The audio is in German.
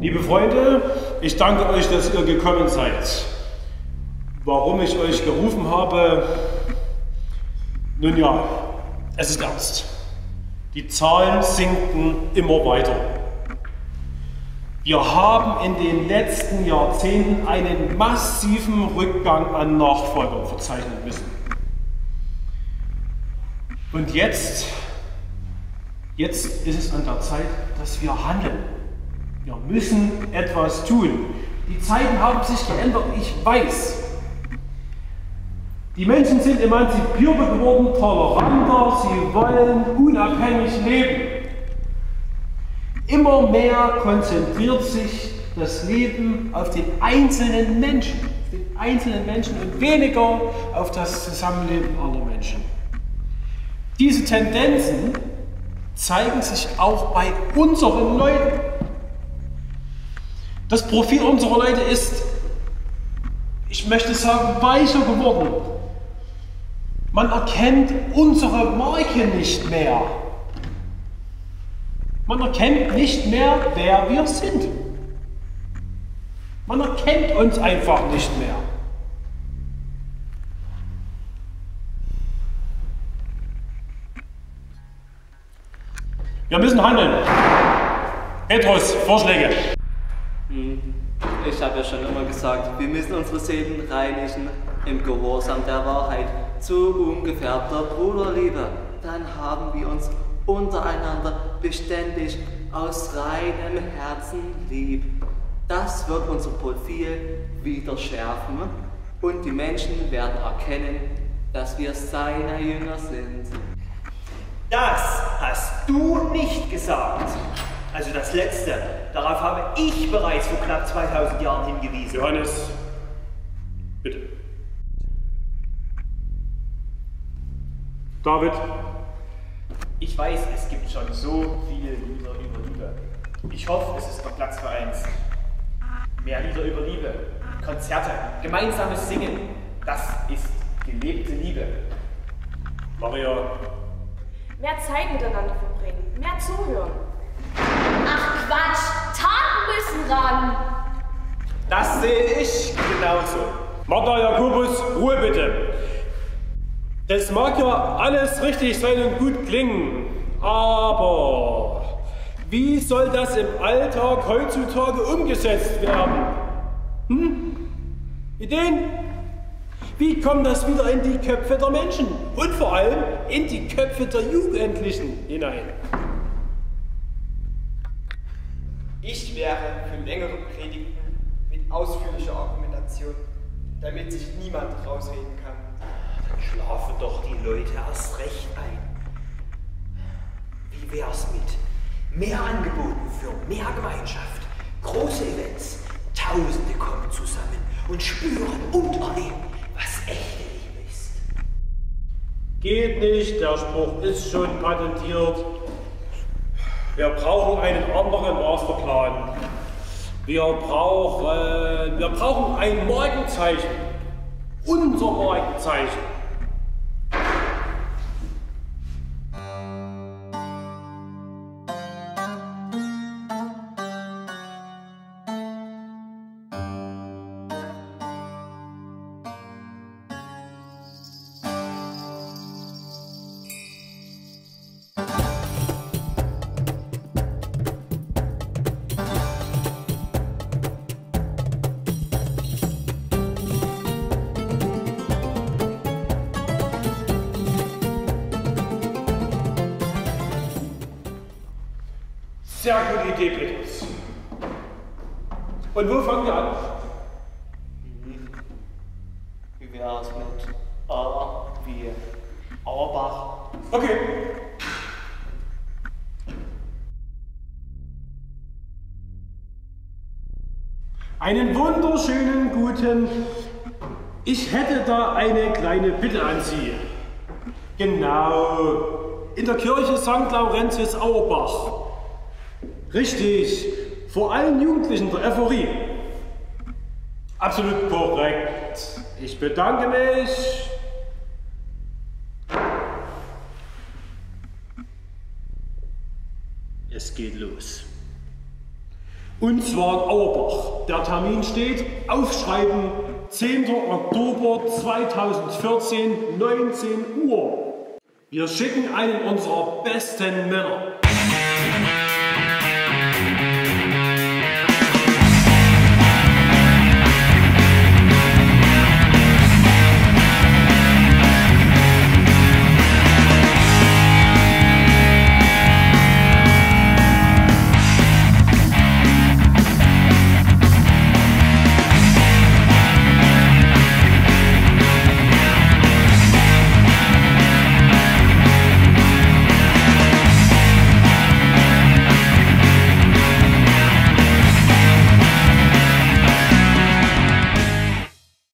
Liebe Freunde, ich danke euch, dass ihr gekommen seid. Warum ich euch gerufen habe? Nun ja, es ist ernst. Die Zahlen sinken immer weiter. Wir haben in den letzten Jahrzehnten einen massiven Rückgang an Nachfolgern verzeichnen müssen. Und jetzt ist es an der Zeit, dass wir handeln. Wir müssen etwas tun. Die Zeiten haben sich geändert, ich weiß. Die Menschen sind emanzipierter geworden, toleranter, sie wollen unabhängig leben. Immer mehr konzentriert sich das Leben auf den einzelnen Menschen, und weniger auf das Zusammenleben aller Menschen. Diese Tendenzen zeigen sich auch bei unseren Leuten. Das Profil unserer Leute ist, ich möchte sagen, weicher geworden. Man erkennt unsere Marke nicht mehr. Man erkennt nicht mehr, wer wir sind. Man erkennt uns einfach nicht mehr. Wir müssen handeln. Petrus, Vorschläge. Ich habe ja schon immer gesagt, wir müssen unsere Seelen reinigen im Gehorsam der Wahrheit zu ungefärbter Bruderliebe. Dann haben wir uns untereinander beständig aus reinem Herzen lieb. Das wird unser Profil wieder schärfen und die Menschen werden erkennen, dass wir seine Jünger sind. Das hast du nicht gesagt. Also das Letzte, darauf habe ich bereits vor knapp 2000 Jahren hingewiesen. Johannes, bitte. David. Ich weiß, es gibt schon so viele Lieder über Liebe. Ich hoffe, es ist noch Platz für eins. Mehr Lieder über Liebe, Konzerte, gemeinsames Singen. Das ist gelebte Liebe. Maria. Mehr Zeit miteinander verbringen, mehr zuhören. Ach Quatsch, Taten müssen ran! Das sehe ich genauso. Martha, Jakobus, Ruhe bitte. Das mag ja alles richtig sein und gut klingen, aber wie soll das im Alltag heutzutage umgesetzt werden? Ideen? Wie kommt das wieder in die Köpfe der Menschen und vor allem in die Köpfe der Jugendlichen hinein? Ich wäre für längere Predigten mit ausführlicher Argumentation, damit sich niemand rausreden kann. Dann schlafen doch die Leute erst recht ein. Wie wär's mit mehr Angeboten für mehr Gemeinschaft, große Events, Tausende kommen zusammen und spüren und erleben, was echte Liebe ist. Geht nicht, der Spruch ist schon patentiert. Wir brauchen einen anderen Masterplan. Wir brauchen ein Markenzeichen. Unser Markenzeichen. Sehr gute Idee, Petrus. Und wo fangen wir an? Wie wäre es mit A wie Auerbach? Okay. Einen wunderschönen guten. Ich hätte da eine kleine Bitte an Sie. Genau. In der Kirche St. Laurentius Auerbach. Richtig, vor allen Jugendlichen der Ephorie. Absolut korrekt. Ich bedanke mich. Es geht los. Und zwar in Auerbach. Der Termin steht, aufschreiben, 10. Oktober 2014, 19 Uhr. Wir schicken einen unserer besten Männer.